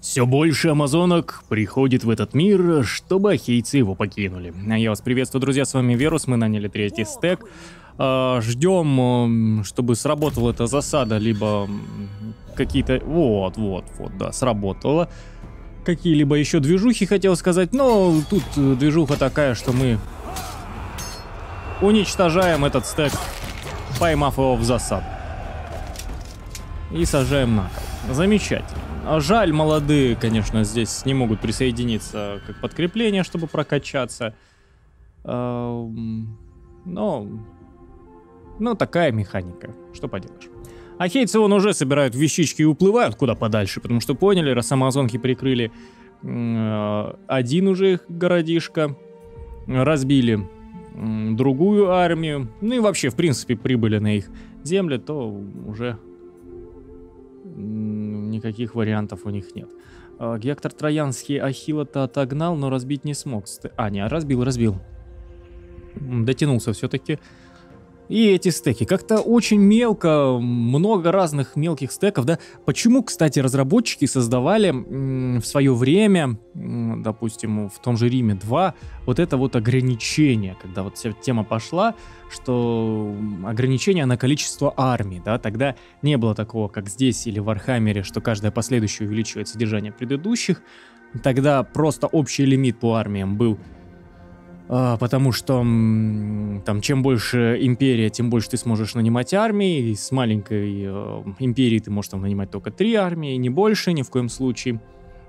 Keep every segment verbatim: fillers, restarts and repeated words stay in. Все больше амазонок приходит в этот мир, чтобы ахейцы его покинули. Я вас приветствую, друзья, с вами Верус, мы наняли третий стек. Ждем, чтобы сработала эта засада, либо какие-то... Вот, вот, вот, да, сработало. Какие-либо еще движухи, хотел сказать, но тут движуха такая, что мы уничтожаем этот стек, поймав его в засаду. И сажаем на кол. Замечательно. Жаль, молодые, конечно, здесь не могут присоединиться как подкрепление, чтобы прокачаться. Но... Ну, такая механика. Что поделаешь. Ахейцы вон уже собирают вещички и уплывают куда подальше, потому что поняли, раз амазонки прикрыли один уже их городишко, разбили другую армию, ну и вообще, в принципе, прибыли на их земли, то уже... Никаких вариантов у них нет. Гектор Троянский Ахилла-то отогнал, но разбить не смог. А, не, разбил, разбил. Дотянулся все-таки. И эти стеки. Как-то очень мелко, много разных мелких стеков, да? Почему, кстати, разработчики создавали в свое время, допустим, в том же Риме два, вот это вот ограничение, когда вот вся тема пошла, что ограничение на количество армий, да? Тогда не было такого, как здесь или в Вархаммере, что каждая последующая увеличивает содержание предыдущих. Тогда просто общий лимит по армиям был... Потому что там, чем больше империя, тем больше ты сможешь нанимать армии. И с маленькой э, империи ты можешь там нанимать только три армии, не больше ни в коем случае.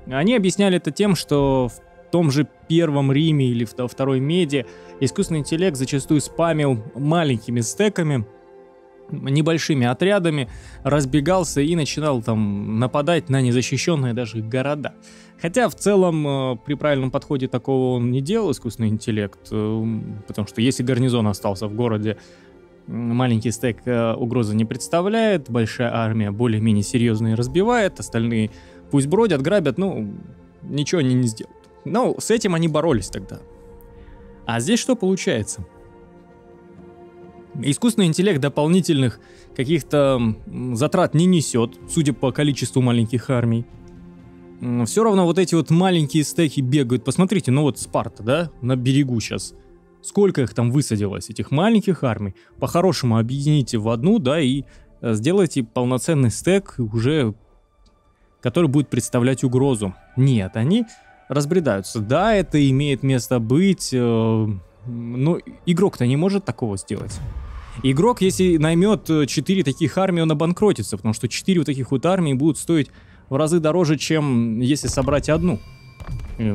Они объясняли это тем, что в том же первом Риме или во второй Меди искусственный интеллект зачастую спамил маленькими стеками, небольшими отрядами, разбегался и начинал там нападать на незащищенные даже города. Хотя в целом при правильном подходе такого он не делал, искусственный интеллект, потому что если гарнизон остался в городе, маленький стек угрозы не представляет, большая армия более-менее серьезные разбивает, остальные пусть бродят, грабят, ну ничего они не сделают. Но с этим они боролись тогда. А здесь что получается? Искусственный интеллект дополнительных каких-то затрат не несет, судя по количеству маленьких армий. Все равно вот эти вот маленькие стеки бегают. Посмотрите, ну вот Спарта, да, на берегу сейчас. Сколько их там высадилось, этих маленьких армий. По-хорошему объедините в одну, да, и сделайте полноценный стек уже, который будет представлять угрозу. Нет, они разбредаются. Да, это имеет место быть... Э Но игрок-то не может такого сделать. Игрок, если наймет четыре таких армии, он обанкротится, потому что четыре вот таких вот армии будут стоить в разы дороже, чем если собрать одну.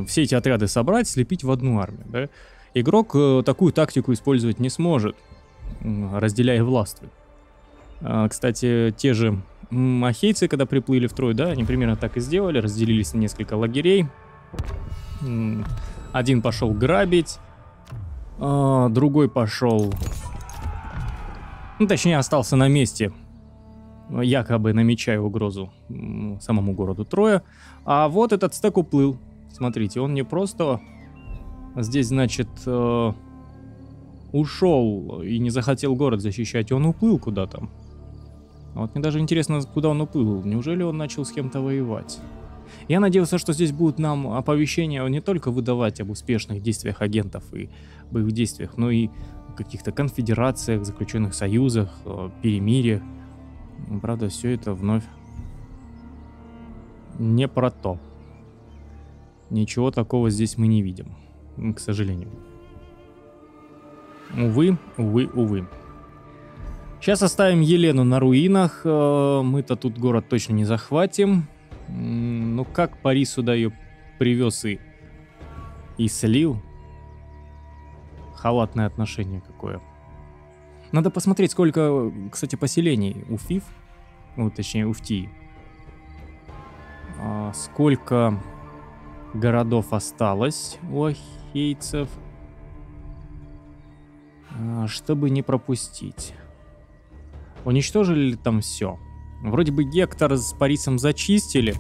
Все эти отряды собрать, слепить в одну армию, да? Игрок такую тактику использовать не сможет, разделяя властвует. Кстати, те же ахейцы, когда приплыли в Трой, да, они примерно так и сделали, разделились на несколько лагерей. Один пошел грабить, другой пошел, ну, точнее, остался на месте, якобы намечая угрозу самому городу Троя. А вот этот стек уплыл. Смотрите, он не просто здесь, значит, ушел и не захотел город защищать, он уплыл куда-то. Вот мне даже интересно, куда он уплыл. Неужели он начал с кем-то воевать? Я надеялся, что здесь будут нам оповещения не только выдавать об успешных действиях агентов и боевых действиях, но и каких-то конфедерациях, заключенных союзах, перемириях. Правда, все это вновь не про то. Ничего такого здесь мы не видим, к сожалению. Увы, увы, увы. Сейчас оставим Елену на руинах. Мы-то тут город точно не захватим. Ну как Парис сюда ее привез и, и слил? Халатное отношение какое. Надо посмотреть, сколько, кстати, поселений у Фив, ну, точнее у Фтии. А сколько городов осталось у ахейцев, а, чтобы не пропустить. Уничтожили ли там все? Вроде бы Гектор с Парисом зачистили.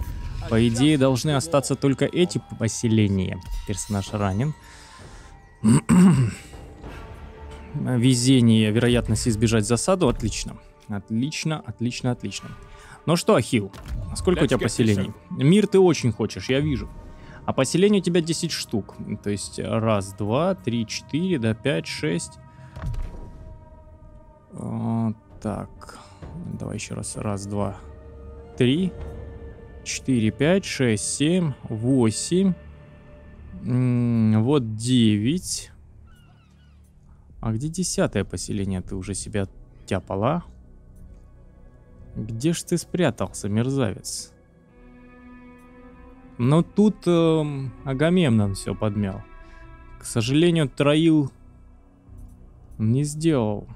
По идее, должны остаться только эти поселения. Персонаж ранен. Везение, вероятность избежать засаду. Отлично. Отлично, отлично, отлично. Ну что, Ахилл, сколько у тебя поселений? Мир ты очень хочешь, я вижу. А поселений у тебя десять штук. То есть раз, два, три, четыре, да, пять, шесть. Так, давай еще раз. Раз, два, три, четыре, пять, шесть, семь, восемь. Вот девять. А где десятое поселение? Ты уже себя тяпала? Где ж ты спрятался, мерзавец? Но тут э, Агамемнон все подмял. К сожалению, Троил не сделал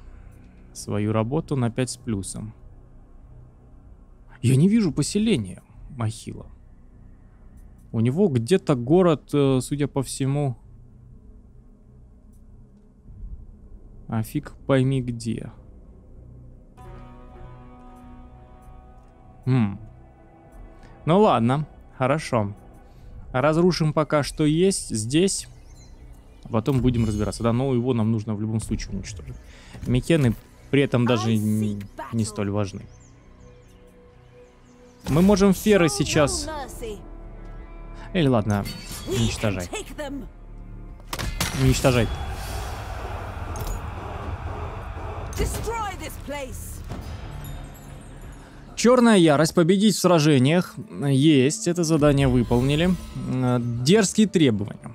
свою работу на пять с плюсом. Я не вижу поселения Махила. У него где-то город, э, судя по всему... А фиг пойми где. Хм. Ну ладно, хорошо. Разрушим пока что есть здесь. Потом будем разбираться. Да, но его нам нужно в любом случае уничтожить. Микены при этом даже не, не столь важны. Мы можем феры сейчас... Или ладно, уничтожай. Уничтожай. Черная ярость. Победить в сражениях. Есть. Это задание выполнили. Дерзкие требования.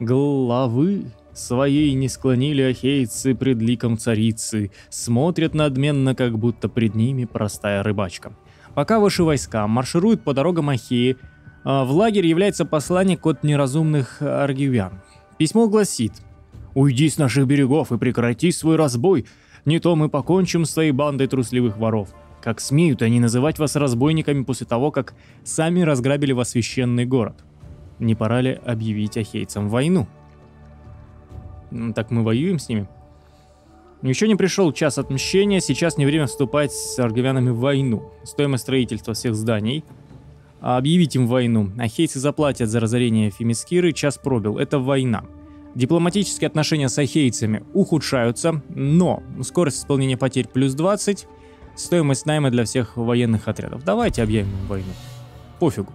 Главы своей не склонили ахейцы пред ликом царицы. Смотрят надменно, как будто пред ними простая рыбачка. Пока ваши войска маршируют по дорогам Ахеи, в лагерь является посланник от неразумных аргивян. Письмо гласит: «Уйди с наших берегов и прекрати свой разбой. Не то мы покончим с твоей бандой трусливых воров. Как смеют они называть вас разбойниками после того, как сами разграбили вас священный город? Не пора ли объявить ахейцам войну?» Так мы воюем с ними. Еще не пришел час отмщения, сейчас не время вступать с аргивянами в войну. Стоимость строительства всех зданий. Объявить им войну. Ахейцы заплатят за разорение Фемискиры, час пробил. Это война. Дипломатические отношения с ахейцами ухудшаются, но скорость исполнения потерь плюс двадцать, стоимость найма для всех военных отрядов. Давайте объявим войну. Пофигу.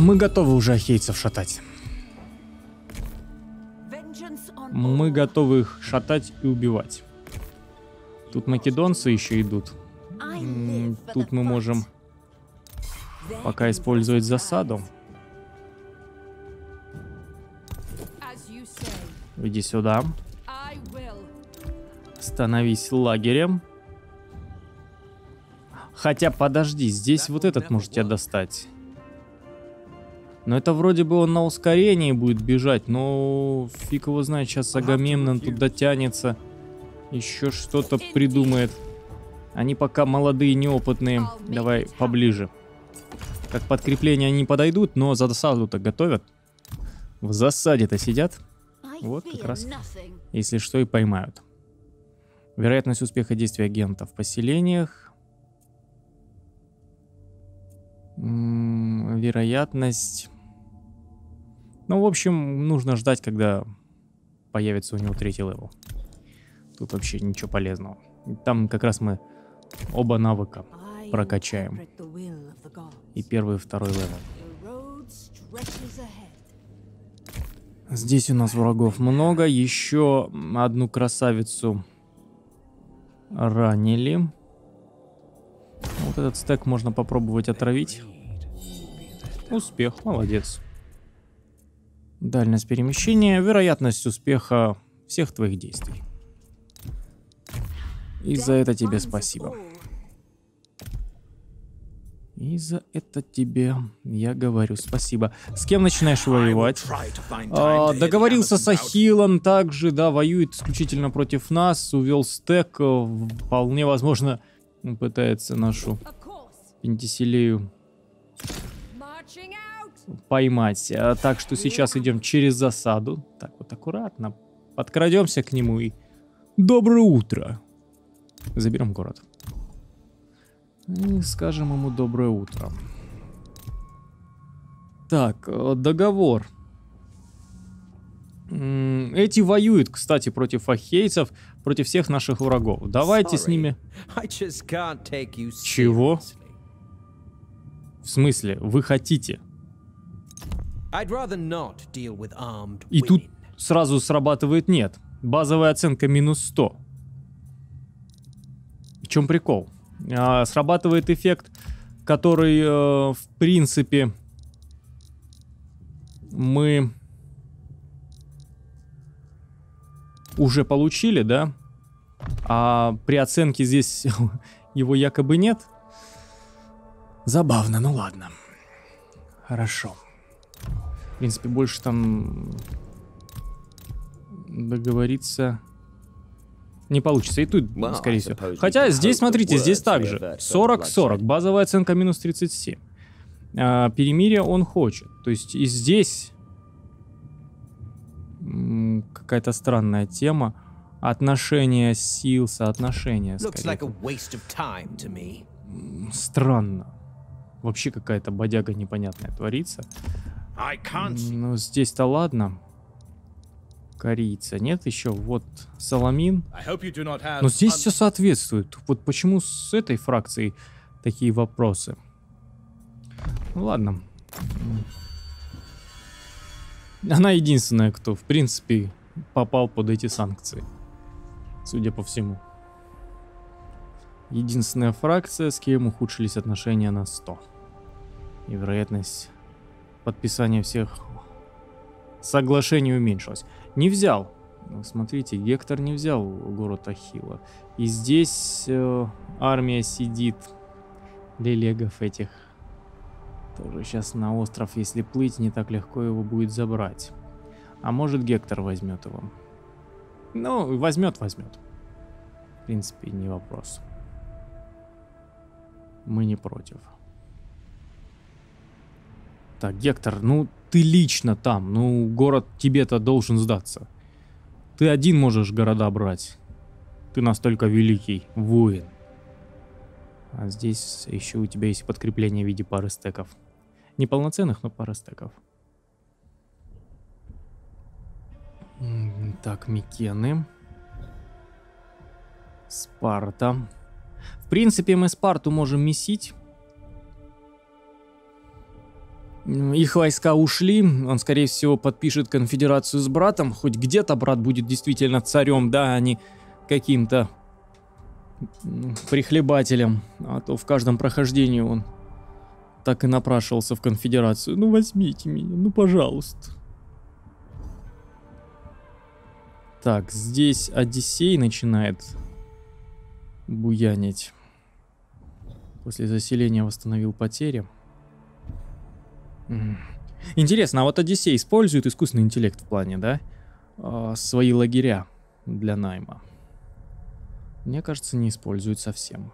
Мы готовы уже ахейцев шатать. Мы готовы их шатать и убивать. Тут македонцы еще идут. Тут мы можем пока использовать засаду. Иди сюда. Становись лагерем. Хотя, подожди, здесь вот этот может тебя достать. Но это вроде бы он на ускорении будет бежать, но фиг его знает, сейчас Агамемнон тут дотянется. Еще что-то придумает. Они пока молодые, неопытные. Давай поближе. Как подкрепление они подойдут, но за засаду-то готовят. В засаде-то сидят. Вот как раз, если что, и поймают. Вероятность успеха действий агента в поселениях. М-м, вероятность. Ну, в общем, нужно ждать, когда появится у него третий левел. Тут вообще ничего полезного. Там как раз мы оба навыка прокачаем. И первый, и второй левел. Здесь у нас врагов много. Еще одну красавицу ранили. Вот этот стек можно попробовать отравить. Успех, молодец. Дальность перемещения. Вероятность успеха всех твоих действий. И за это тебе спасибо. И за это тебе я говорю спасибо. С кем начинаешь воевать? А, договорился с Ахиллом также, да, воюет исключительно против нас. Увел стек, вполне возможно, он пытается нашу Пентесилею поймать. А, так что сейчас идем через засаду. Так вот аккуратно подкрадемся к нему и... Доброе утро! Заберем город. И скажем ему доброе утро. Так, договор. Эти воюют, кстати, против ахейцев, против всех наших врагов. Давайте Sorry. С ними... Чего? В смысле, вы хотите? И тут сразу срабатывает нет. Базовая оценка минус сто. В чем прикол? А, срабатывает эффект, который, э, в принципе, мы... уже получили, да? А при оценке здесь его якобы нет. Забавно, ну ладно. Хорошо. В принципе, больше там договориться не получится. И тут, скорее всего. Хотя здесь, смотрите, здесь также. сорок сорок. Базовая оценка минус тридцать семь. А, перемирие он хочет. То есть и здесь... Какая-то странная тема. Отношение сил, соотношение. Like странно. Вообще какая-то бодяга непонятная творится. Но здесь-то ладно. Корейца нет еще. Вот Саламин. Have... Но здесь um... все соответствует. Вот почему с этой фракцией такие вопросы. Ну, ладно. Она единственная, кто, в принципе, попал под эти санкции. Судя по всему. Единственная фракция, с кем ухудшились отношения на сто. И вероятность подписания всех соглашений уменьшилась. Не взял. Смотрите, Гектор не взял город Ахилла. И здесь э, армия сидит. Лелегов этих. Тоже сейчас на остров, если плыть, не так легко его будет забрать. А может, Гектор возьмет его? Ну, возьмет, возьмет. В принципе, не вопрос. Мы не против. Так, Гектор, ну ты лично там. Ну, город тебе-то должен сдаться. Ты один можешь города брать. Ты настолько великий воин. А здесь еще у тебя есть подкрепление в виде пары стеков. Неполноценных, но пара стеков. Так, Микены. Спарта. В принципе, мы Спарту можем месить. Их войска ушли. Он, скорее всего, подпишет конфедерацию с братом. Хоть где-то брат будет действительно царем, да, а не каким-то прихлебателем. А то в каждом прохождении он так и напрашивался в конфедерацию. Ну возьмите меня, ну пожалуйста. Так, здесь Одиссей начинает буянить. После заселения восстановил потери. Интересно, а вот Одиссей использует искусственный интеллект в плане, да? А, свои лагеря для найма. Мне кажется, не используют совсем.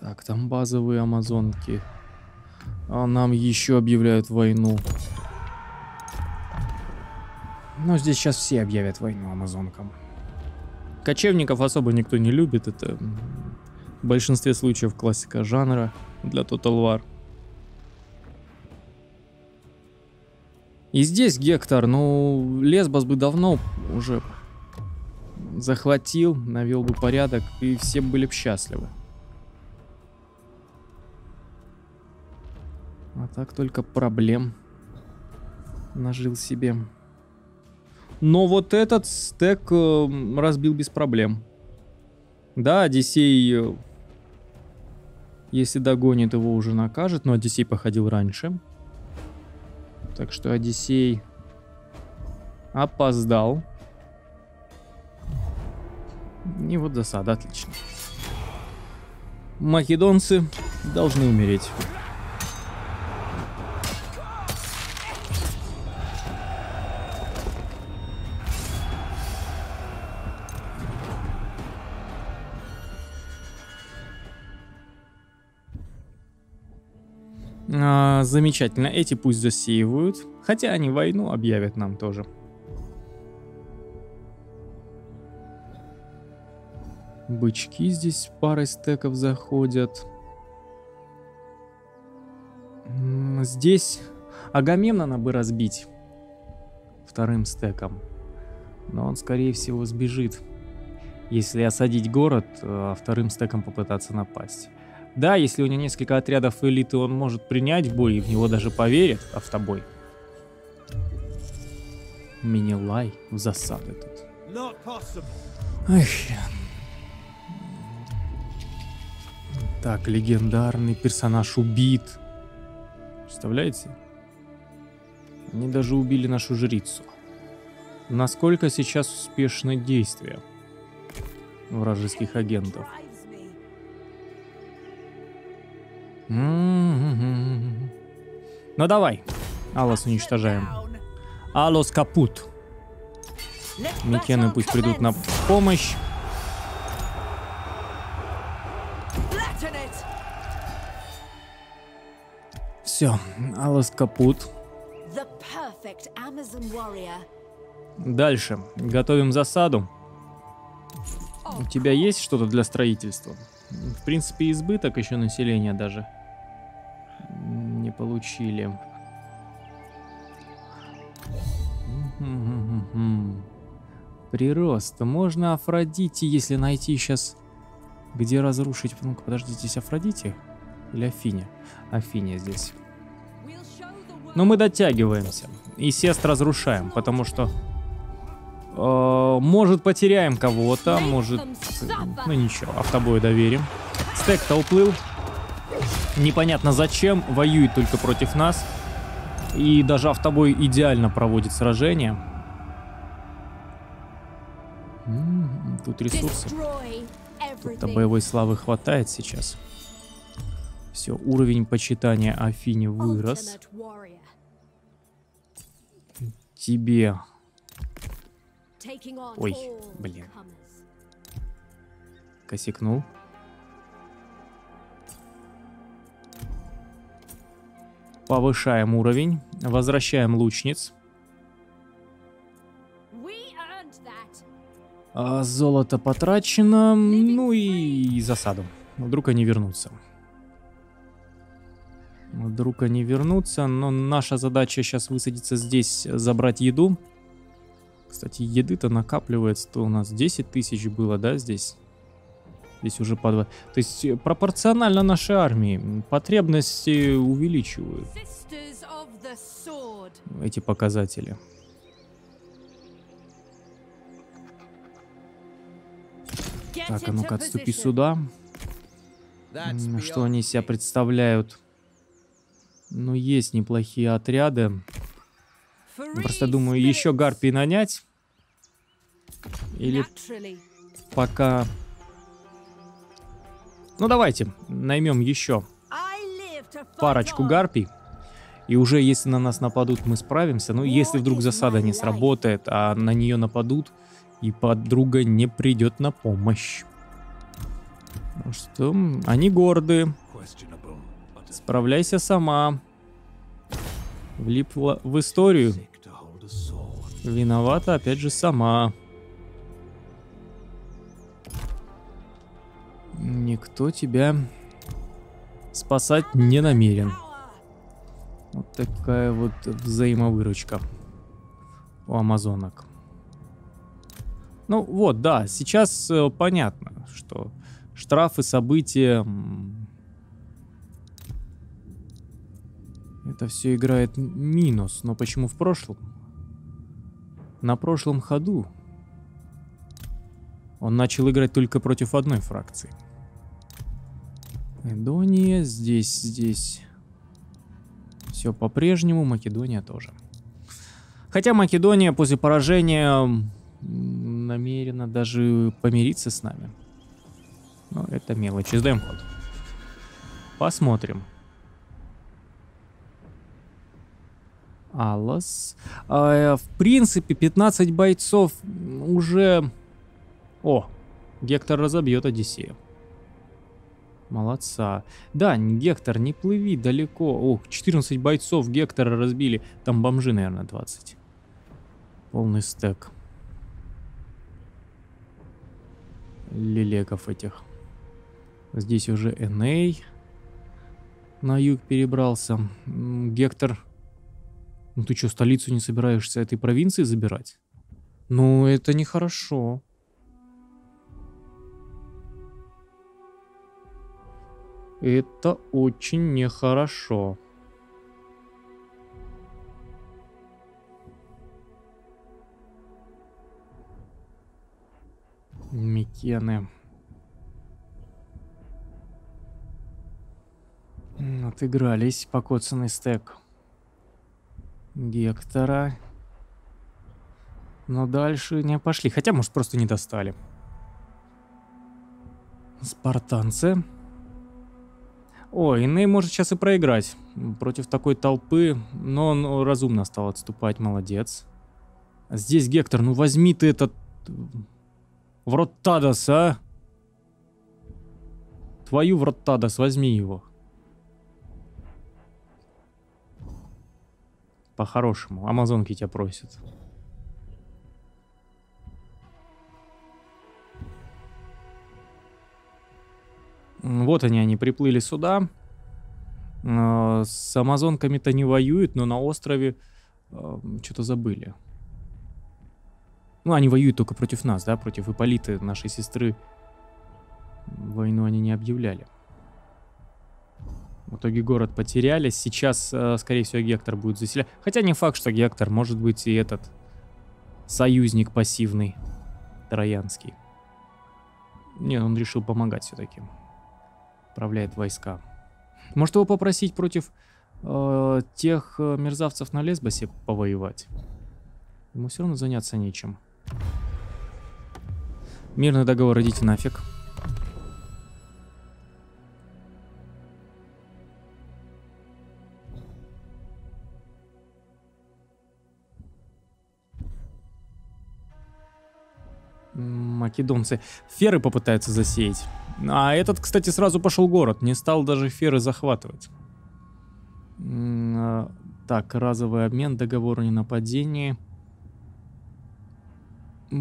Так, там базовые амазонки. А нам еще объявляют войну. Но здесь сейчас все объявят войну амазонкам. Кочевников особо никто не любит. Это в большинстве случаев классика жанра для Total War. И здесь Гектор, ну, Лесбас бы давно уже... захватил, навел бы порядок, и все были бы счастливы. А так только проблем нажил себе. Но вот этот стек э, разбил без проблем. Да, Одиссей, э, если догонит, его уже накажет, но Одиссей походил раньше. Так что Одиссей опоздал. И вот засада, отлично. Македонцы должны умереть. А, замечательно, эти пусть засеивают. Хотя они войну объявят нам тоже. Бычки здесь парой стеков заходят. Здесь Агамемнона бы разбить вторым стеком, но он, скорее всего, сбежит, если осадить город, а вторым стеком попытаться напасть. Да, если у него несколько отрядов элиты, он может принять бой, и в него даже поверят, автобой. Менелай в засаде тут. Эх. Так, легендарный персонаж убит. Представляете? Они даже убили нашу жрицу. Насколько сейчас успешны действия вражеских агентов? Mm-hmm. Ну давай, Алос уничтожаем. Алос капут. Микены пусть придут на помощь. Все, Алос капут. Дальше готовим засаду. У тебя есть что-то для строительства? В принципе, избыток еще населения даже не получили. Прирост. Можно Афродите, если найти сейчас, где разрушить. Ну-ка, подожди, здесь Афродите или Афине? Афине здесь. Но мы дотягиваемся. И сест разрушаем, потому что... Э, может, потеряем кого-то, может... Ну ничего, автобою доверим. Стек-то уплыл. Непонятно зачем, воюет только против нас. И даже автобой идеально проводит сражение. М-м-м, тут ресурсы. Тут-то боевой славы хватает сейчас. Все, уровень почитания Афине вырос. Тебе. Ой, блин. Косякнул. Повышаем уровень. Возвращаем лучниц. А золото потрачено. Ну и засаду. Вдруг они вернутся. Вдруг они вернутся, но наша задача сейчас высадиться здесь, забрать еду. Кстати, еды-то накапливается, то у нас десять тысяч было, да, здесь? Здесь уже по два. То есть пропорционально нашей армии потребности увеличивают эти показатели. Так, а ну-ка отступи сюда. Что они себя представляют? Ну, есть неплохие отряды. Просто думаю, еще гарпий нанять. Или пока... Ну, давайте наймем еще парочку гарпий. И уже если на нас нападут, мы справимся. Ну, если вдруг засада не сработает, а на нее нападут, и подруга не придет на помощь. Ну что, они горды. Справляйся сама. Влипла в историю. Виновата, опять же, сама. Никто тебя спасать не намерен. Вот такая вот взаимовыручка у амазонок. Ну вот, да, сейчас э, понятно, что штрафы, события... Это все играет минус, но почему в прошлом? На прошлом ходу он начал играть только против одной фракции. Македония здесь, здесь. Все по-прежнему, Македония тоже. Хотя Македония после поражения намерена даже помириться с нами. Но это мелочи. Сдаем ход. Посмотрим. Алос. А, в принципе, пятнадцать бойцов уже... О, Гектор разобьет Одиссея. Молодца. Да, Гектор, не плыви далеко. О, четырнадцать бойцов Гектора разбили. Там бомжи, наверное, двадцать. Полный стек. Лелегов этих. Здесь уже Эней на юг перебрался. Гектор... Ну ты что, столицу не собираешься этой провинции забирать? Ну это нехорошо. Это очень нехорошо. Микены. Отыгрались, покоцанный стек Гектора. Но дальше не пошли. Хотя, может, просто не достали. Спартанцы. О, Эней может сейчас и проиграть против такой толпы. Но он разумно стал отступать. Молодец. Здесь Гектор. Ну возьми ты этот... Вронтадос, а? Твою Вронтадос, возьми его. По-хорошему. Амазонки тебя просят. Вот они, они приплыли сюда. С амазонками-то не воюют, но на острове что-то забыли. Ну, они воюют только против нас, да, против Ипполиты, нашей сестры. Войну они не объявляли. В итоге город потеряли. Сейчас, скорее всего, Гектор будет заселять. Хотя не факт, что Гектор. Может быть, и этот союзник пассивный Троянский. Не, он решил помогать все-таки. Отправляет войска. Может его попросить против э, тех мерзавцев на Лесбасе повоевать? Ему все равно заняться нечем. Мирный договор идите нафиг. Македонцы. Феры попытаются засеять. А этот, кстати, сразу пошел город. Не стал даже феры захватывать. Так, разовый обмен, договор о ненападении.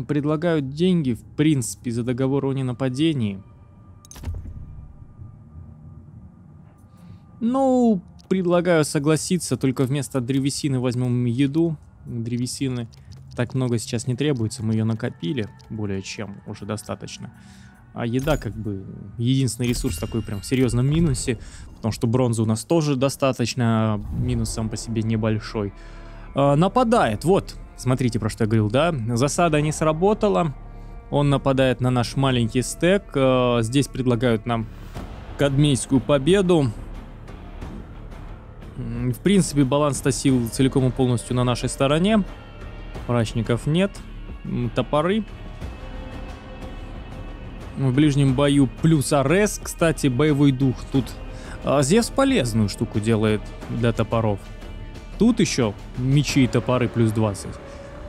Предлагают деньги, в принципе, за договор о ненападении. Ну, предлагаю согласиться. Только вместо древесины возьмем еду. Древесины так много сейчас не требуется. Мы ее накопили. Более чем. Уже достаточно. А еда как бы единственный ресурс такой прям в серьезном минусе. Потому что бронзы у нас тоже достаточно. Минус сам по себе небольшой. А, нападает. Вот. Смотрите, про что я говорил, да? Засада не сработала. Он нападает на наш маленький стек. А, здесь предлагают нам кадмейскую победу. В принципе, баланс-то сил целиком и полностью на нашей стороне. Прачников нет. Топоры. В ближнем бою плюс Арес, кстати, боевой дух тут. А Зевс полезную штуку делает для топоров. Тут еще мечи и топоры плюс двадцать.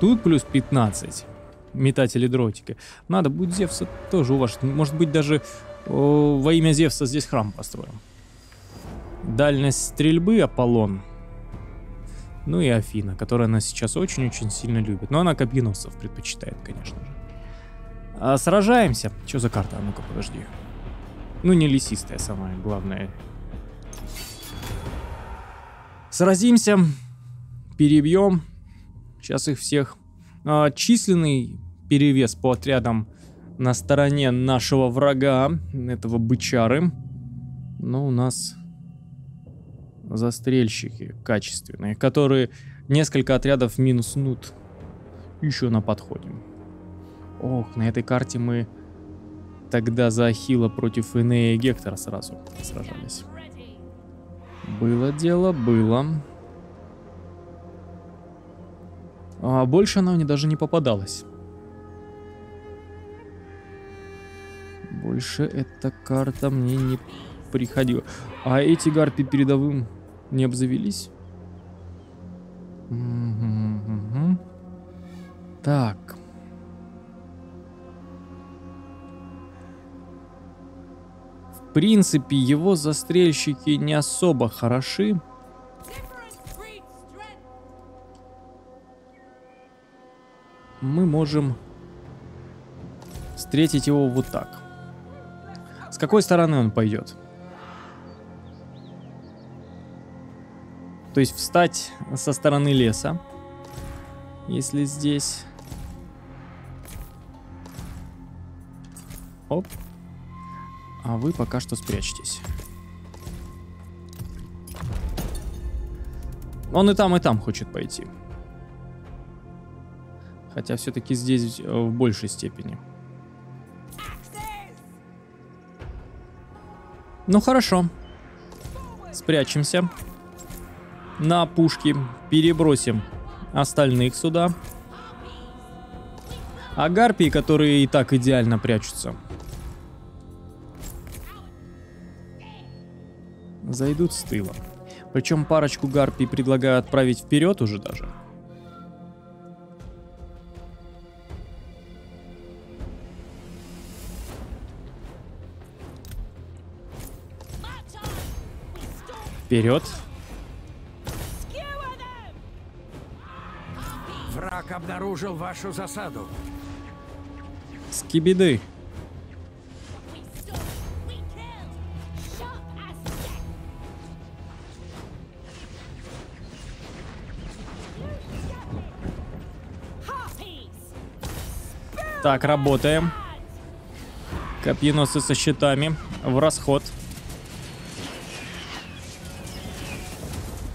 Тут плюс пятнадцать. Метатели дротики. Надо будет Зевса тоже уважить. Может быть даже о, во имя Зевса здесь храм построим. Дальность стрельбы Аполлон. Ну и Афина, которая она сейчас очень-очень сильно любит. Но она копьеносцев предпочитает, конечно же. А сражаемся. Что за карта? А ну-ка, подожди. Ну, не лесистая самая, главное. Сразимся. Перебьем. Сейчас их всех. А, численный перевес по отрядам на стороне нашего врага, этого бычары. Но у нас застрельщики качественные, которые несколько отрядов минуснут еще на подходе. Ох, на этой карте мы тогда за Ахилла против Энея и Гектора сразу сражались. Было дело, было. А больше она мне даже не попадалась. Больше эта карта мне не приходила. А эти гарпи передовым не обзавелись? Угу, угу. Так... В принципе, его застрельщики не особо хороши. Мы можем встретить его вот так. С какой стороны он пойдет? То есть встать со стороны леса. Если здесь... Оп. А вы пока что спрячьтесь. Он и там, и там хочет пойти. Хотя все-таки здесь в большей степени. Ну хорошо. Спрячемся. На пушки. Перебросим остальных сюда. А гарпии, которые и так идеально прячутся, зайдут с тыла. Причем парочку гарпий предлагаю отправить вперед уже даже. Вперед. Враг обнаружил вашу засаду. Скибиды. Так, работаем. Копьеносы со щитами. В расход.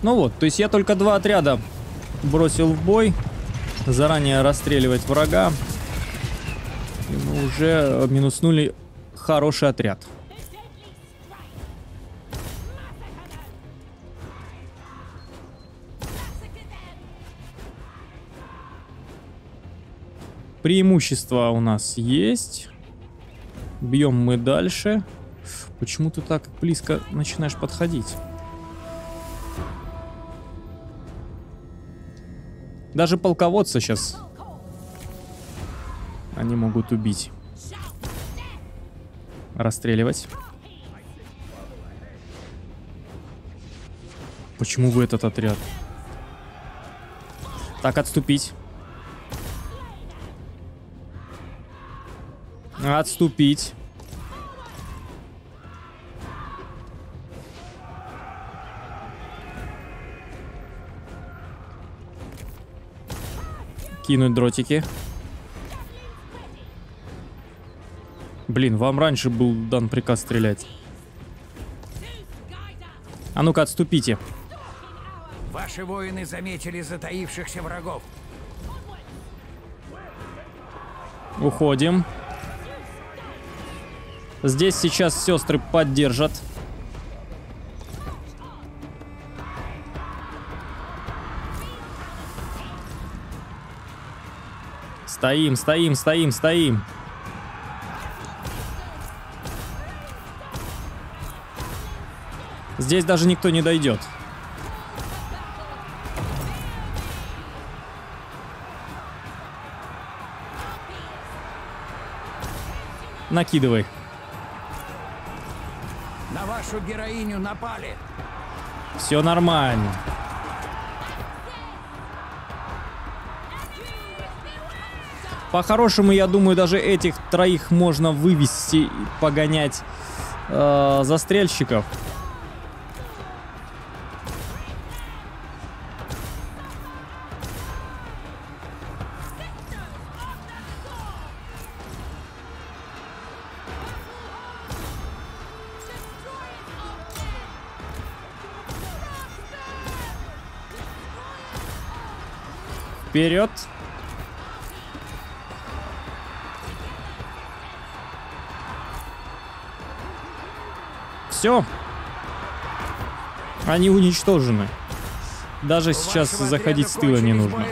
Ну вот, то есть я только два отряда бросил в бой. Заранее расстреливать врага. И мы уже минуснули хороший отряд. Преимущество у нас есть. Бьем мы дальше. Почему ты так близко начинаешь подходить? Даже полководца сейчас они могут убить. Расстреливать. Почему вы этот отряд? Так, отступить. Отступить. Кинуть дротики. Блин, вам раньше был дан приказ стрелять. А ну-ка, отступите. Ваши воины заметили затаившихся врагов. Уходим. Здесь сейчас сестры поддержат. Стоим, стоим, стоим, стоим. Здесь даже никто не дойдет. Накидывай. На вашу героиню напали. Все нормально. По-хорошему, я думаю, даже этих троих можно вывести и погонять э, застрельщиков. Вперед. Все. Они уничтожены. Даже сейчас заходить с тыла не нужно.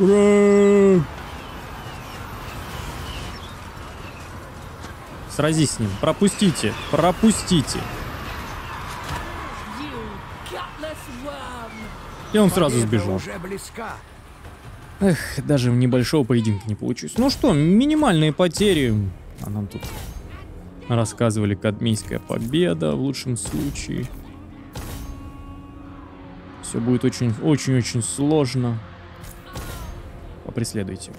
Ура! Сразись с ним. Пропустите. Пропустите. И он сразу сбежал. Эх, даже небольшого поединка не получилось. Ну что, минимальные потери. А нам тут рассказывали: кадмийская победа в лучшем случае. Все будет очень-очень-очень сложно. Попреследуйте.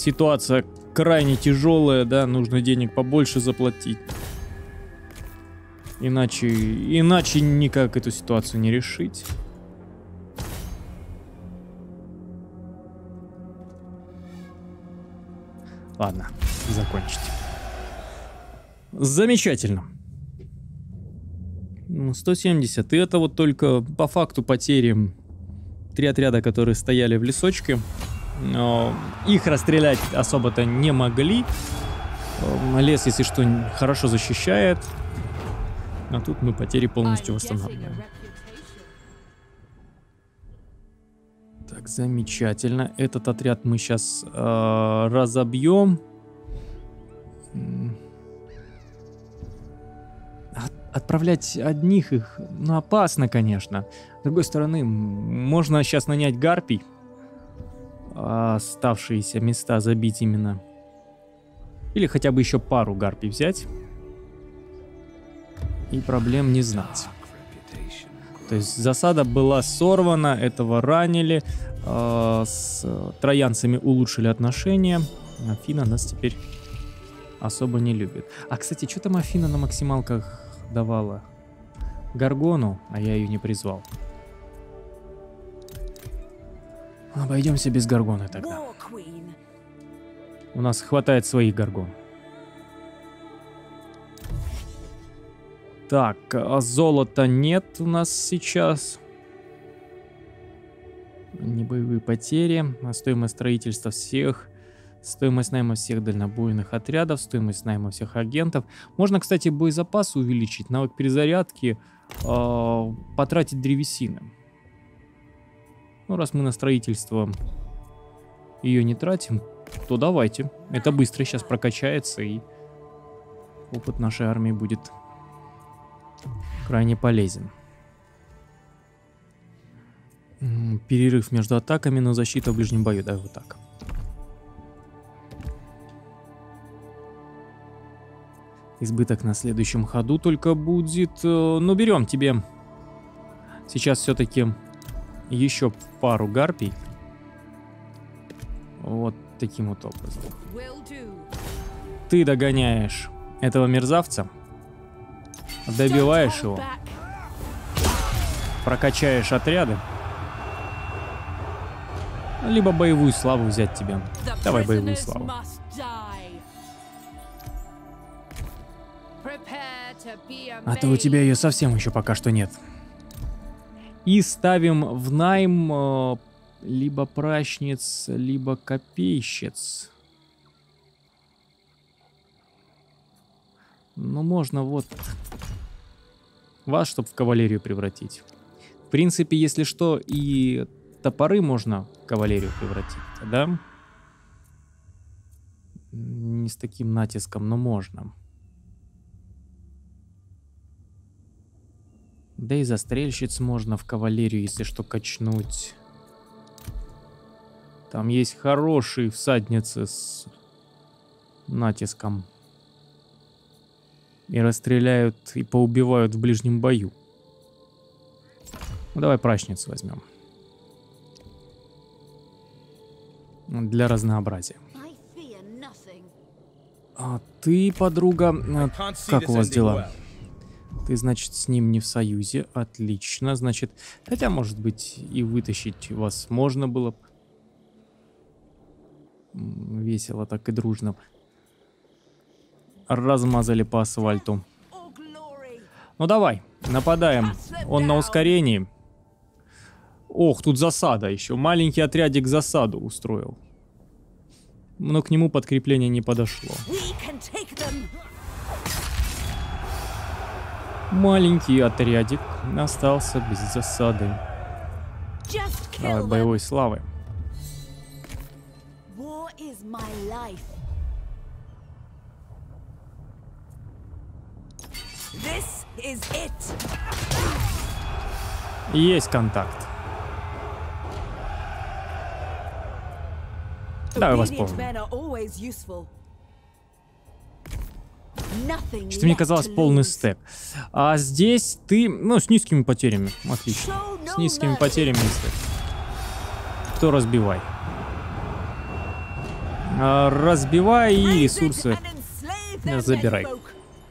ситуация крайне тяжелая, да, нужно денег побольше заплатить. Иначе, иначе никак эту ситуацию не решить. Ладно, закончить. Замечательно. сто семьдесят. И это вот только по факту потери. Три отряда, которые стояли в лесочке. Но их расстрелять особо-то не могли. Лес, если что, хорошо защищает. А тут мы потери полностью восстанавливаем. Так, замечательно. Этот отряд мы сейчас э, разобьем. Отправлять одних их, ну, опасно, конечно. С другой стороны, можно сейчас нанять гарпий. А оставшиеся места забить именно. Или хотя бы еще пару гарпий взять. И проблем не знать. То есть засада была сорвана, этого ранили. Э, с троянцами улучшили отношения. Афина нас теперь особо не любит. А, кстати, что там Афина на максималках давала? Гаргону, а я ее не призвал. Обойдемся без Гаргоны тогда. У нас хватает своих Гаргон. Так, а золота нет у нас сейчас. Не боевые потери, а стоимость строительства всех. Стоимость найма всех дальнобойных отрядов, стоимость найма всех агентов. Можно, кстати, боезапас увеличить, навык перезарядки, э, потратить древесины. Ну, раз мы на строительство ее не тратим, то давайте. Это быстро сейчас прокачается, и опыт нашей армии будет крайне полезен. Перерыв между атаками, но защита в ближнем бою, да, вот так. Избыток на следующем ходу только будет. Ну, берем тебе сейчас все-таки еще пару гарпий. Вот таким вот образом. Ты догоняешь этого мерзавца. Добиваешь его. Прокачаешь отряды. Либо боевую славу взять тебе. Давай боевую славу. А то у тебя ее совсем еще пока что нет. И ставим в найм э, либо прачниц, либо копейщиц. Ну, можно вот вас, чтобы в кавалерию превратить. В принципе, если что, и топоры можно в кавалерию превратить, да? Не с таким натиском, но можно. Да и застрельщиц можно в кавалерию, если что, качнуть. Там есть хорошие всадницы с натиском. И расстреляют, и поубивают в ближнем бою. Ну, давай прачниц возьмем. Для разнообразия. А ты, подруга, как у вас дела? Ты, значит, с ним не в союзе. Отлично, значит. Хотя, может быть, и вытащить вас можно было бы. Весело так и дружно. Размазали по асфальту. Ну давай, нападаем. Он на ускорении. Ох, тут засада еще. Маленький отрядик засаду устроил. Но к нему подкрепление не подошло. Маленький отрядик остался без засады. Давай боевой славы. Есть контакт. Давай восполним. Что-то мне казалось полный стек. А здесь ты... Ну, с низкими потерями. Отлично. С низкими потерями стек. То разбивай. Разбивай и ресурсы забирай.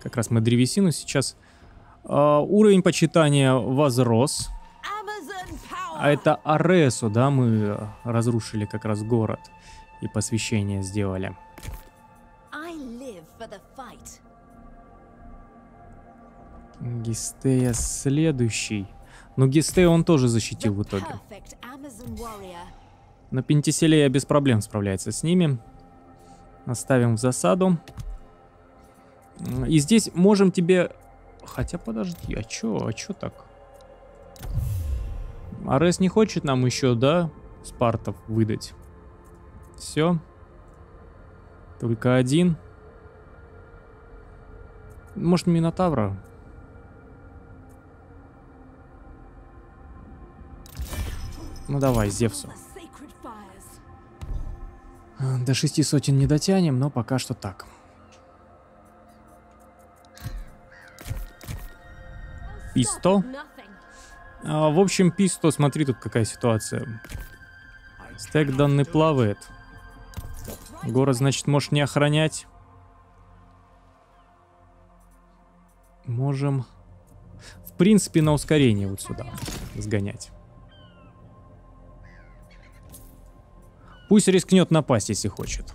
Как раз мы древесину сейчас. Uh, уровень почитания возрос. А это Аресу, да, мы разрушили как раз город и посвящение сделали. Гистея следующий. Но Гистея он тоже защитил в итоге. Но Пентесилея без проблем справляется с ними. Оставим в засаду. И здесь можем тебе... Хотя подожди, а чё, а чё так? Арес не хочет нам еще, да, спартов выдать. Все. Только один. Может, Минотавра? Ну давай, Зевсу. До шести сотен не дотянем, но пока что так. Писто. А, в общем, Писто, смотри, тут какая ситуация. Стэк данный плавает. Город, значит, можешь не охранять. Можем, в принципе, на ускорение вот сюда сгонять. Пусть рискнет напасть, если хочет.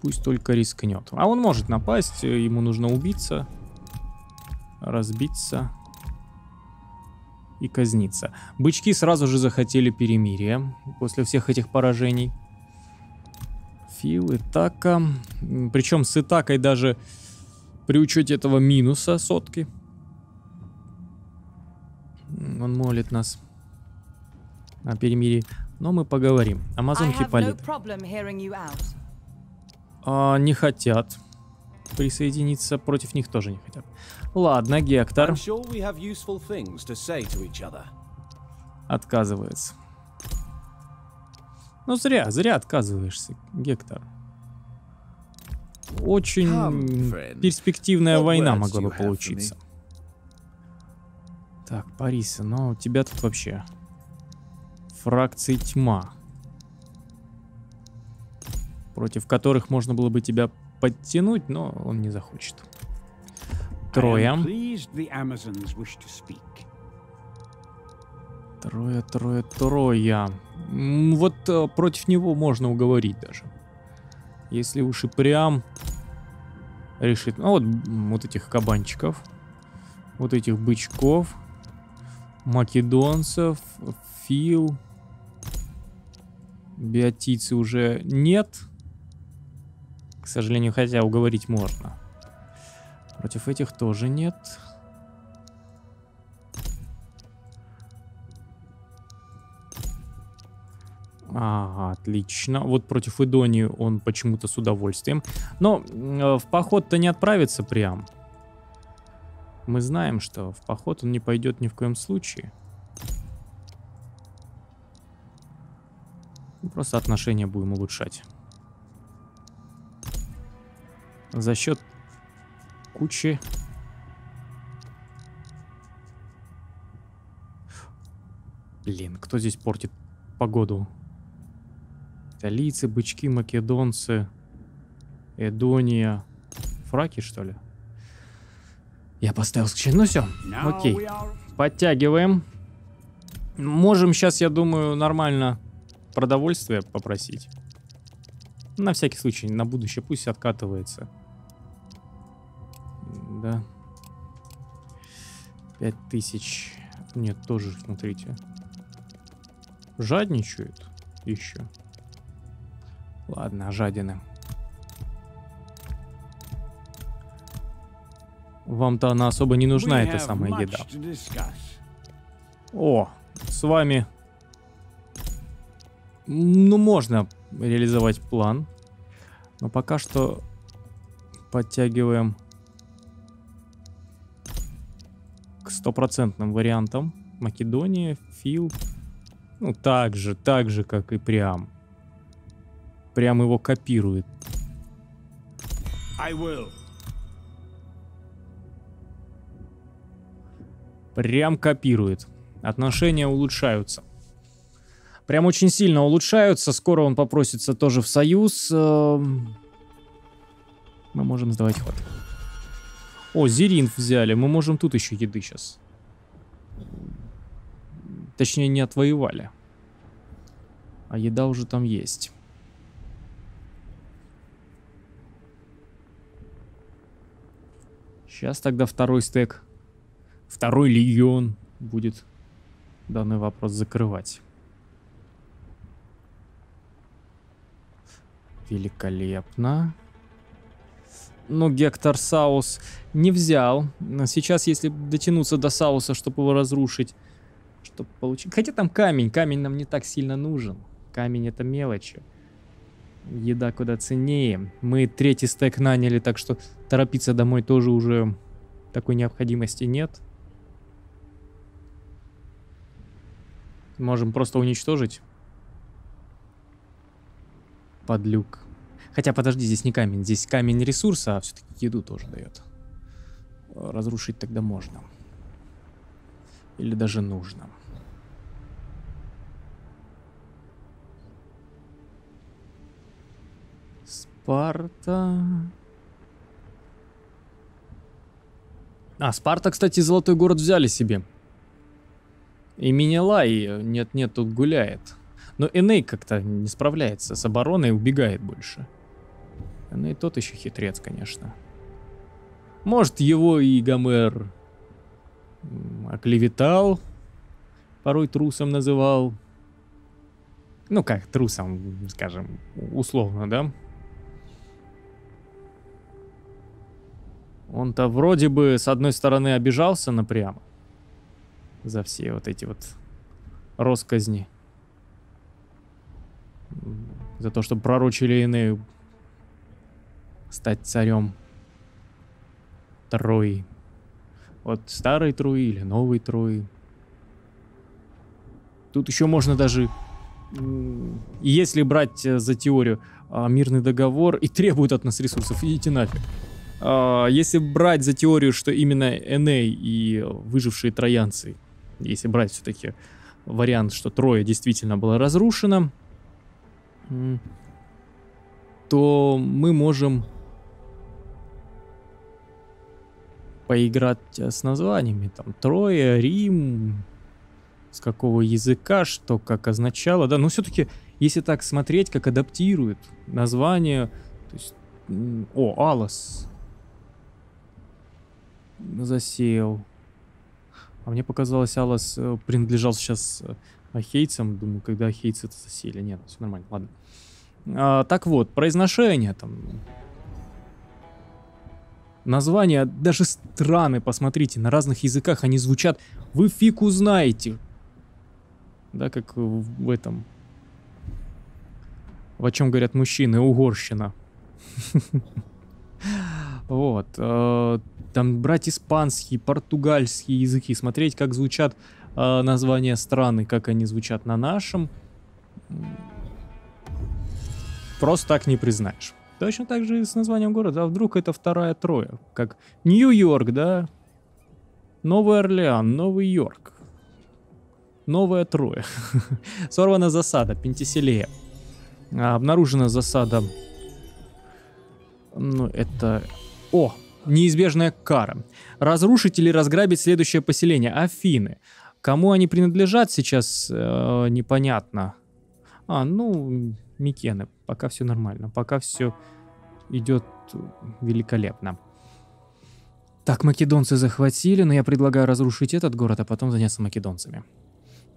Пусть только рискнет. А он может напасть, ему нужно убиться, разбиться и казниться. Бычки сразу же захотели перемирия после всех этих поражений. Фил, Итака. Причем с Итакой даже при учете этого минуса сотки. Он молит нас о перемирии. Но мы поговорим. Амазонки палит. А, не хотят. Присоединиться против них тоже не хотят. Ладно, Гектор отказывается. Ну зря, зря отказываешься, Гектор. Очень перспективная война могла бы получиться. Так, Париса, но у тебя тут вообще фракции тьма, против которых можно было бы тебя подтянуть, но он не захочет. Троя. Троя, Троя, Троя. Вот э, против него можно уговорить даже. Если уж и прям решит. Ну вот, вот этих кабанчиков. Вот этих бычков. Македонцев. Фил. Биотицы уже нет. К сожалению, хотя уговорить можно. Против этих тоже нет. Ага, отлично. Вот против Идонии он почему-то с удовольствием. Но э, в поход-то не отправится прям. Мы знаем, что в поход он не пойдет ни в коем случае. Просто отношения будем улучшать. За счет кучи. Блин, кто здесь портит погоду? Италийцы, бычки, македонцы, Эдония. Фраки, что ли? Я поставил скачать. Ну все, окей. Подтягиваем. Можем сейчас, я думаю, нормально продовольствие попросить. На всякий случай, на будущее пусть откатывается. Да. пять тысяч. Нет, тоже, смотрите. Жадничают еще. Ладно, жадины. Вам-то она особо не нужна, эта самая еда. О, с вами... Ну, можно реализовать план. Но пока что подтягиваем к стопроцентным вариантам. Македония, Фил. Ну, так же, так же, как и прям. Прям его копирует. I will. Прям копирует. Отношения улучшаются. Прям очень сильно улучшаются. Скоро он попросится тоже в союз. Мы можем сдавать ход. О, зеринф взяли. Мы можем тут еще еды сейчас. Точнее, не отвоевали. А еда уже там есть. Сейчас тогда второй стек. Второй легион будет данный вопрос закрывать. Великолепно. Но Гектор Саус не взял. Сейчас, если дотянуться до Сауса, чтобы его разрушить, чтобы получить... Хотя там камень. Камень нам не так сильно нужен. Камень — это мелочи. Еда куда ценнее. Мы третий стек наняли, так что торопиться домой тоже уже такой необходимости нет. Можем просто уничтожить. Подлюк. Хотя, подожди, здесь не камень. Здесь камень ресурса, а все-таки еду тоже дает. Разрушить тогда можно. Или даже нужно. Спарта. А, Спарта, кстати, золотой город взяли себе. И Менелай, нет-нет, тут гуляет. Но Эней как-то не справляется с обороной, убегает больше. Эней тот еще хитрец, конечно. Может, его и Гомер оклеветал, порой трусом называл. Ну как, трусом, скажем, условно, да? Он-то вроде бы с одной стороны обижался напрямо за все вот эти вот росказни. За то, что пророчили Энею стать царем Трои. Вот старой Трои или новой Трои. Тут еще можно даже, если брать за теорию мирный договор, и требует от нас ресурсов, идите нафиг. Если брать за теорию, что именно Эней и выжившие троянцы, если брать все-таки вариант, что Троя действительно была разрушена, то мы можем поиграть с названиями. Там Троя, Рим, с какого языка, что как означало. Да, но все-таки, если так смотреть, как адаптируют название. То есть, о, Алос засеял. А мне показалось, Алос принадлежал сейчас ахейцам. Думаю, когда ахейцы это засели. Нет, все нормально, ладно. А, так вот, произношение там. Названия, даже страны, посмотрите, на разных языках они звучат. Вы фиг узнаете. Да, как в этом. В чем говорят мужчины, угорщина. Вот. Там брать испанский, португальский языки, смотреть, как звучат э, названия страны, как они звучат на нашем. Просто так не признаешь. Точно так же и с названием города. А вдруг это вторая Троя? Как Нью-Йорк, да? Новый Орлеан, Новый Йорк. Новая Троя. Сорвана засада, Пентесилея. Обнаружена засада. Ну, это... О! Неизбежная кара. Разрушить или разграбить следующее поселение. Афины. Кому они принадлежат сейчас, э, непонятно. А, ну, Микены. Пока все нормально. Пока все идет великолепно. Так, македонцы захватили, но я предлагаю разрушить этот город, а потом заняться македонцами.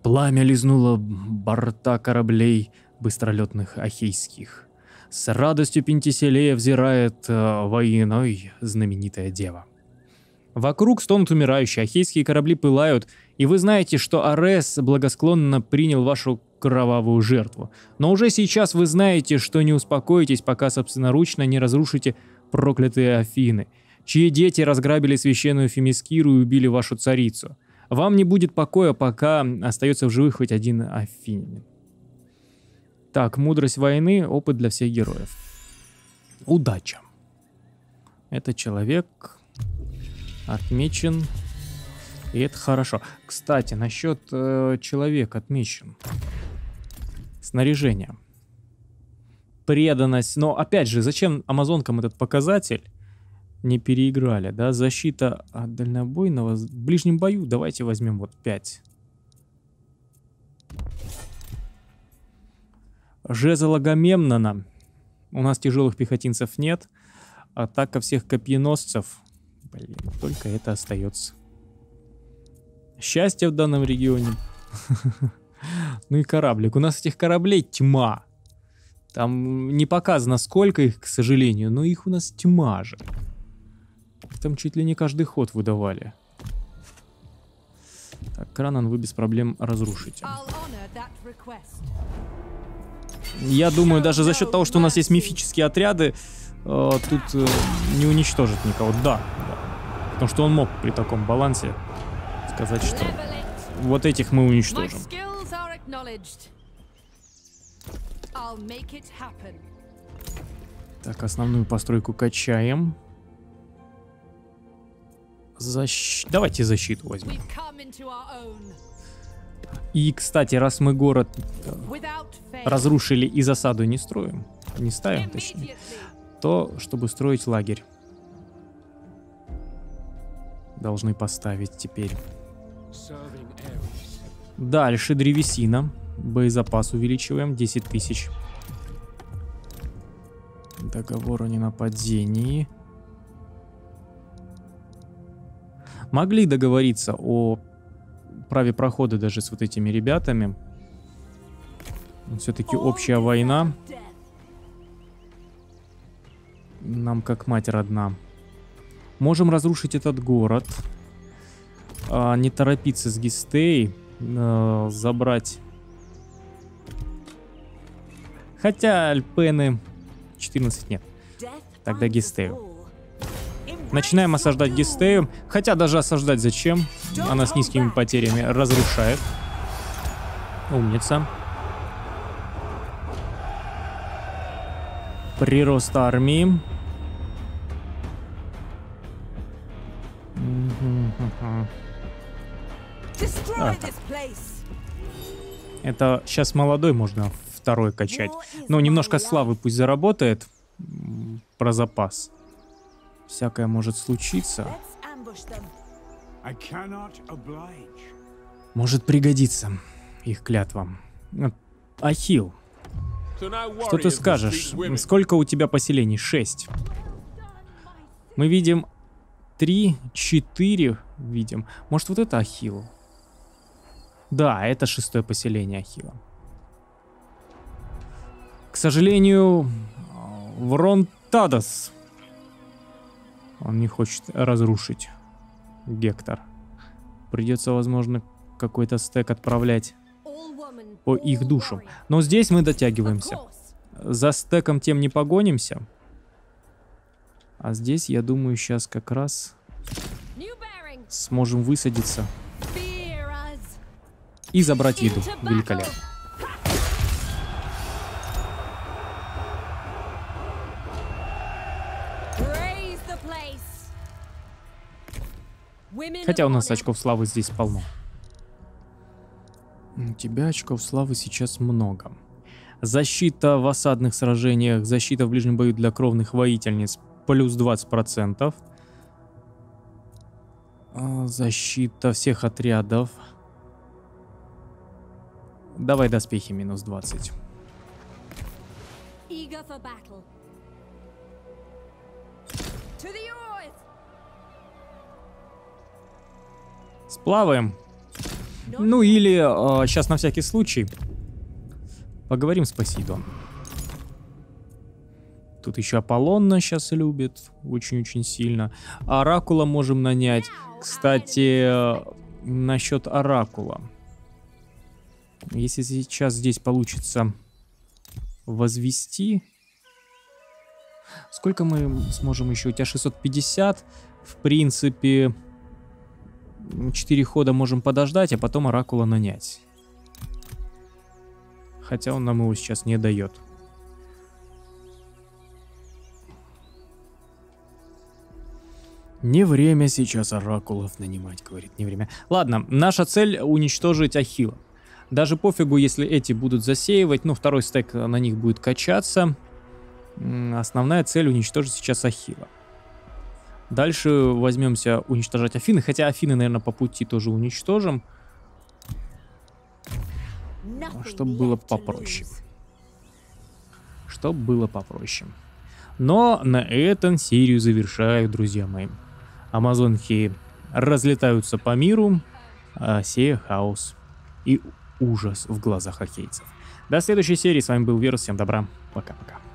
Пламя лизнуло борта кораблей быстролетных ахейских. С радостью Пентесилея взирает э, войной знаменитая дева. Вокруг стонут умирающие, ахейские корабли пылают, и вы знаете, что Арес благосклонно принял вашу кровавую жертву. Но уже сейчас вы знаете, что не успокоитесь, пока собственноручно не разрушите проклятые Афины, чьи дети разграбили священную Фемискиру и убили вашу царицу. Вам не будет покоя, пока остается в живых хоть один афинин. Так, мудрость войны, опыт для всех героев. Удача. Это человек отмечен. И это хорошо. Кстати, насчет э, человек отмечен. снаряжение, преданность. Но опять же, зачем амазонкам этот показатель? Не переиграли, да? Защита от дальнобойного. В ближнем бою давайте возьмем вот пять. Жезл Агамемнона. У нас тяжелых пехотинцев нет. Атака всех копьеносцев. Блин, только это остается. Счастье в данном регионе. Ну и кораблик. У нас этих кораблей тьма. Там не показано, сколько их, к сожалению, но их у нас тьма же. Там чуть ли не каждый ход выдавали. Так, Кранан вы без проблем разрушите. Я думаю, даже за счет того, что у нас есть мифические отряды, э, тут э, не уничтожит никого. Да, да. Потому что он мог при таком балансе сказать, что вот этих мы уничтожим. Так, основную постройку качаем. Защ... Давайте защиту возьмем. И, кстати, раз мы город разрушили и засаду не строим, не ставим, точнее, то, чтобы строить лагерь, должны поставить теперь. Дальше древесина. Боезапас увеличиваем. десять тысяч. Договор о ненападении. Могли договориться о праве прохода даже с вот этими ребятами. Все-таки общая война. Нам как мать родна. Можем разрушить этот город. А, не торопиться с Гистеей. А, забрать. Хотя Альпены четырнадцать нет. Тогда Гистею. Начинаем осаждать Гистею. Хотя даже осаждать зачем? Она с низкими потерями разрушает. Умница. Прирост армии. А, это сейчас молодой можно второй качать. Но немножко славы пусть заработает. Про запас. Всякое может случиться. Может пригодиться их клятвам. Ахилл, что ты скажешь? Сколько у тебя поселений? шесть. Мы видим три, четыре. Видим. Может, вот это Ахилл? Да, это шестое поселение Ахилла. К сожалению, Вронтадос. Он не хочет разрушить Гектор. Придется, возможно, какой-то стэк отправлять по их душам. Но здесь мы дотягиваемся. За стэком тем не погонимся. А здесь, я думаю, сейчас как раз сможем высадиться и забрать еду. Великолепно. Хотя у нас очков славы здесь полно. У тебя очков славы сейчас много. Защита в осадных сражениях, защита в ближнем бою для кровных воительниц плюс двадцать процентов. Защита всех отрядов. Давай доспехи минус двадцать. Сплаваем. Ну или э, сейчас на всякий случай поговорим с Посейдоном. Тут еще Аполлон нас сейчас любит очень-очень сильно. Оракула можем нанять. Кстати, насчет Оракула. Если сейчас здесь получится возвести... Сколько мы сможем еще? У тебя шестьсот пятьдесят. В принципе... четыре хода можем подождать, а потом Оракула нанять. Хотя он нам его сейчас не дает. Не время сейчас Оракулов нанимать, говорит, не время. Ладно, наша цель уничтожить Ахилла. Даже пофигу, если эти будут засеивать, ну, второй стек на них будет качаться. Основная цель — уничтожить сейчас Ахилла. Дальше возьмемся уничтожать Афины, хотя Афины, наверное, по пути тоже уничтожим, чтобы было попроще. Чтобы было попроще. Но на этом серию завершаю, друзья мои. Амазонки разлетаются по миру, сея хаос и ужас в глазах ахейцев. До следующей серии. С вами был Верус. Всем добра. Пока-пока.